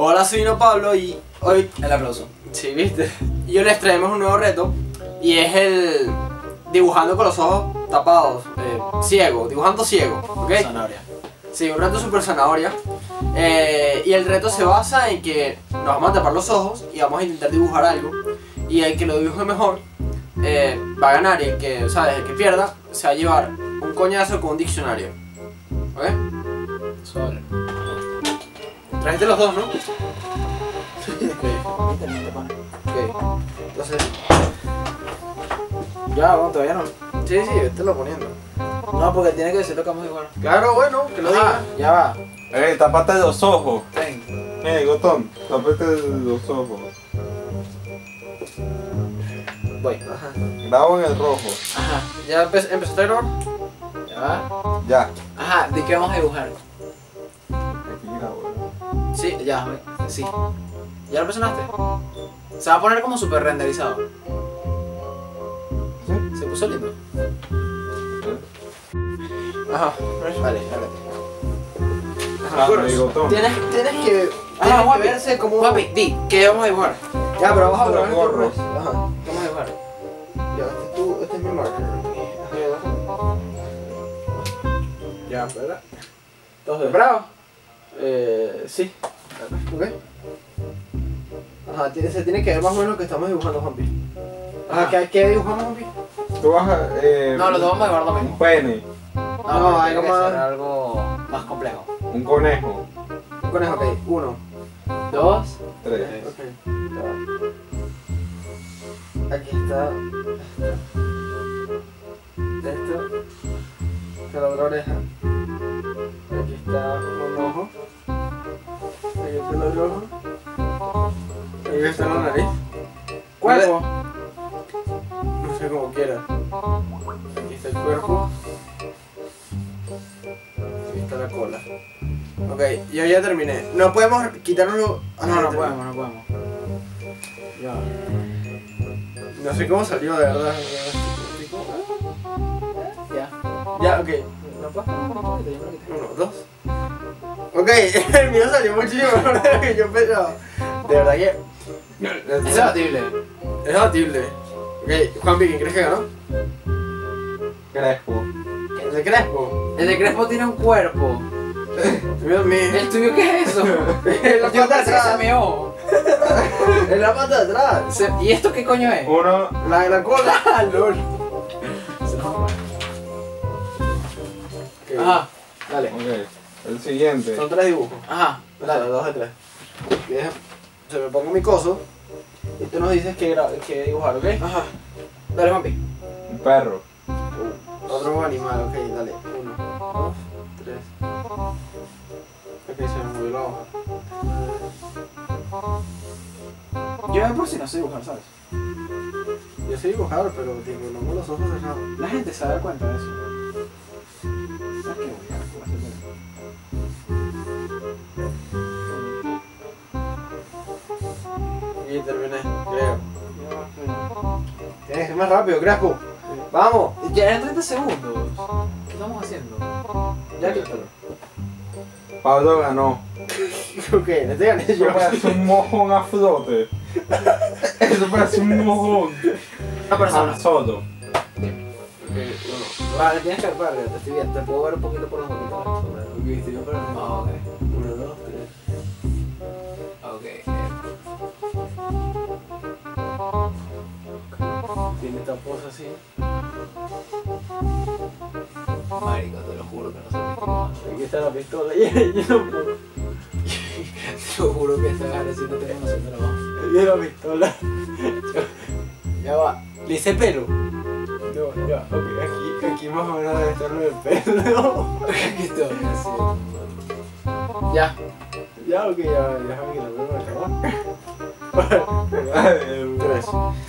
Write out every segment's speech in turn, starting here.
Hola, soy DinoPablo y hoy... El aplauso. Sí, viste. Y hoy les traemos un nuevo reto y es el dibujando con los ojos tapados, ciego, dibujando ciego, ¿ok? Zanahoria. Sí, un reto super zanahoria. Y el reto se basa en que nos vamos a tapar los ojos y vamos a intentar dibujar algo. Y el que lo dibuje mejor va a ganar, y el que, ¿sabes? El que pierda se va a llevar un coñazo con un diccionario, ¿ok? Sobre. Trajiste los dos, ¿no? Ok. Entonces... Ya, bueno, todavía no. Sí, te lo poniendo. No, porque tiene que decirlo que vamos igual. Claro, bueno, que lo diga. Ya va. Tapate los ojos. Ten. Gotón, tapate los ojos. Voy. Ajá. Grabo en el rojo. Ajá. ¿Ya empezaste a grabar? Ya va. Ya. Ajá, ¿de qué vamos a dibujar? Aquí grabo. Sí, ya, sí. ¿Ya lo presionaste? Se va a poner como super renderizado. ¿Sí? ¿Se puso lindo? Ajá, vale, espérate. Tienes que verse como... Papi, di, ¿qué vamos a dibujar? Ya, pero vamos a probar gorros. Ajá, vamos a dibujar. Ya, este es mi marker. Ya, ¿verdad? ¿Estás bravo? Sí. ¿Ok? Ajá, se tiene que ver más o menos lo que estamos dibujando, Juanpi. Ajá, ¿qué dibujamos, Juanpi? Tú vas a... No, lo vamos a dibujar lo mismo. Un pene. No, hay algo más complejo. Un conejo. Un conejo, ok. 1, 2, 3. Okay. Aquí está. Esto. Está la otra oreja. Aquí está un ojo. Aquí está el otro ojo. Aquí está la nariz. Cuerpo. No sé cómo quiera. Aquí está el cuerpo. La cola. Ok, yo ya terminé. No podemos quitarlo. No podemos. Ya. No sé cómo salió, de verdad. Ya. Ya, ok. Uno, dos. Ok, el mío salió muchísimo mejor de lo que yo pensaba. De verdad que... Es debatible. Es debatible. Ok, Juanpi, ¿quién crees que ganó? Crespo. ¿Es de Crespo? El de Crespo tiene un cuerpo. Dios mío. ¿El tuyo qué es eso? La pata de atrás. Se meó. En la pata de atrás. ¿Y esto qué coño es? Uno. La cola. Lol. Okay. Ajá. Dale. Okay. El siguiente. Son 3 dibujos. Ajá. Dale, 2 de 3. Se me pongo mi coso. Y tú nos dices que dibujar, ¿ok? Ajá. Dale, Juanpi. Un perro. Otro animal, ok, dale. 1, 2, 3. Ok, se me movió la hoja. Yo por si no sé dibujar, ¿sabes? Yo sé dibujar, pero tipo, no con los ojos cerrados. La gente se da cuenta de eso. ¿Sabes qué voy a hacer? Y terminé, creo. Tienes que ir más rápido, Crespo. ¡Vamos! Ya en 30 segundos. ¿Qué estamos haciendo? Ya que... Pablo ganó. Ok, le gané yo. Eso parece un mojón a flote. Eso parece un mojón. Una persona. Al solo. Ok, uno. Vale, tienes que agarrarle, te estoy viendo. Te puedo ver un poquito por los boquitos. Ok, estoy bien por el... Ah, ok. 1, 2, 3. Ok. Tiene esta pose así. Marico, te lo juro que no sé qué más. Aquí está la pistola y no puedo. Te lo juro que esta gana si no tenemos haciendo nada más. De la pistola. Ya va. ¿Le hice pelo? No, ya. Ok, aquí más o menos debe estar lo del pelo. Aquí está haciendo. Ya. Ya, ok, ya. Déjame que la pelo me acabó. 3.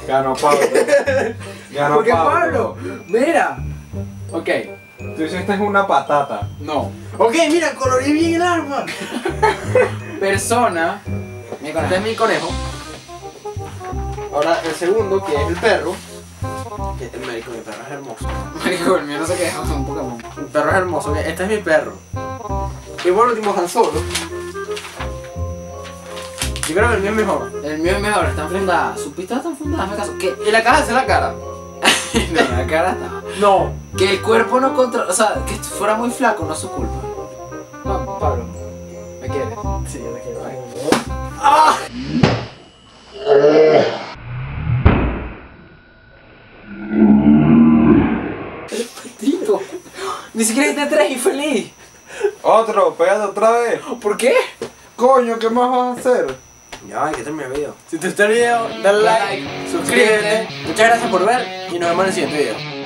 Ganó Pablo. Ganó Pablo. Porque Pablo, mira. Ok. Tú hiciste una patata. No. Ok, mira, coloreé bien el arma. Persona. Este es mi conejo. Ahora el segundo, que es el perro. Que, marico, mi perro es hermoso. Marico, el mío no sé qué es, un Pokémon. Mi perro es hermoso. Este es mi perro. Y por último, Han Solo. Yo creo que el mío es mejor. El mío es mejor, están fundadas. Sus pistas están fundadas, hazme caso. ¿Qué? ¿Y la cara es la cara? No, la cara está. No. Que el cuerpo no controla. O sea, que fuera muy flaco no es su culpa. No, Pablo. ¿Me quieres? Sí, yo te quiero. Ay, ¡ah! ¡El patito! Ni siquiera hiciste tres y feliz. Otro, pégate otra vez. ¿Por qué? Coño, ¿qué más vas a hacer? Ya, hay que terminar el video. Si te gustó el video, dale like, suscríbete. Muchas gracias por ver y nos vemos en el siguiente video.